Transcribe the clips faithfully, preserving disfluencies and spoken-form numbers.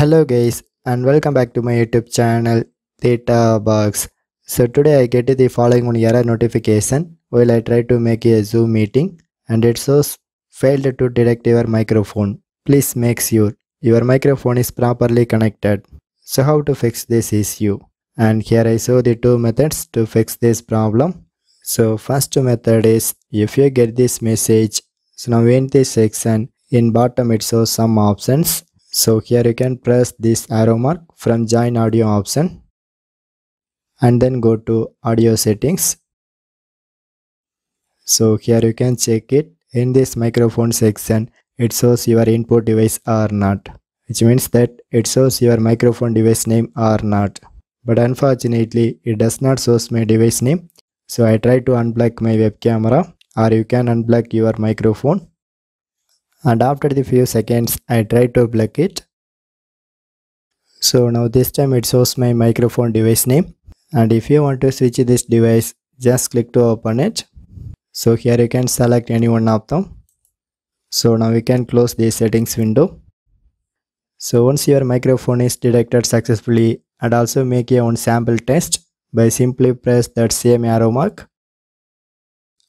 Hello guys, and welcome back to my YouTube channel Theta Box. So today I get the following one error notification while I try to make a Zoom meeting, and it shows failed to detect your microphone. Please make sure your microphone is properly connected. So how to fix this issue? And here I show the two methods to fix this problem. So first method is, if you get this message, so now in this section in bottom it shows some options. So here you can press this arrow mark from join audio option and then go to audio settings. So here you can check it. In this microphone section it shows your input device or not, which means that it shows your microphone device name or not, but unfortunately it does not show my device name. So I try to unblock my web camera, or you can unblock your microphone. And after the few seconds I try to plug it. So now this time it shows my microphone device name, and if you want to switch this device just click to open it. So here you can select any one of them. So now we can close the settings window. So once your microphone is detected successfully, and also make your own sample test by simply press that same arrow mark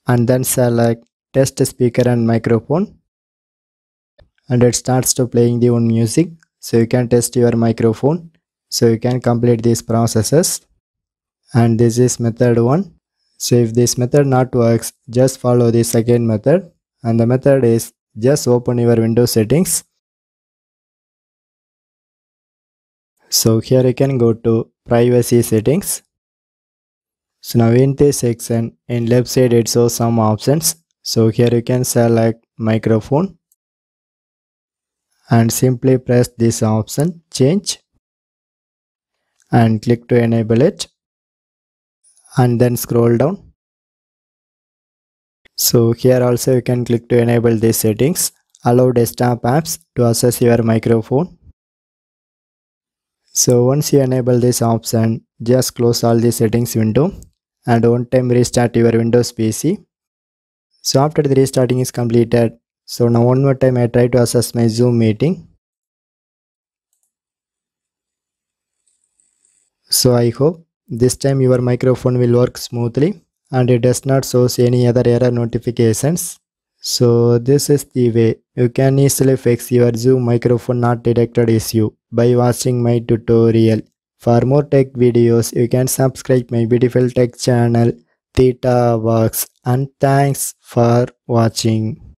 and then select test speaker and microphone. And it starts to playing the own music, so you can test your microphone. So you can complete these processes, and this is method one. So if this method not works, just follow the second method, and the method is just open your Windows settings. So here you can go to privacy settings. So now in this section in left side it shows some options. So here you can select microphone and simply press this option change and click to enable it, and then scroll down. So here also you can click to enable these settings, allow desktop apps to access your microphone. So once you enable this option, just close all the settings window and one time restart your Windows P C. So after the restarting is completed, so now one more time I try to access my Zoom meeting. So I hope this time your microphone will work smoothly and it does not show any other error notifications. So this is the way you can easily fix your Zoom microphone not detected issue by watching my tutorial. For more tech videos you can subscribe my beautiful tech channel Theta Box, and thanks for watching.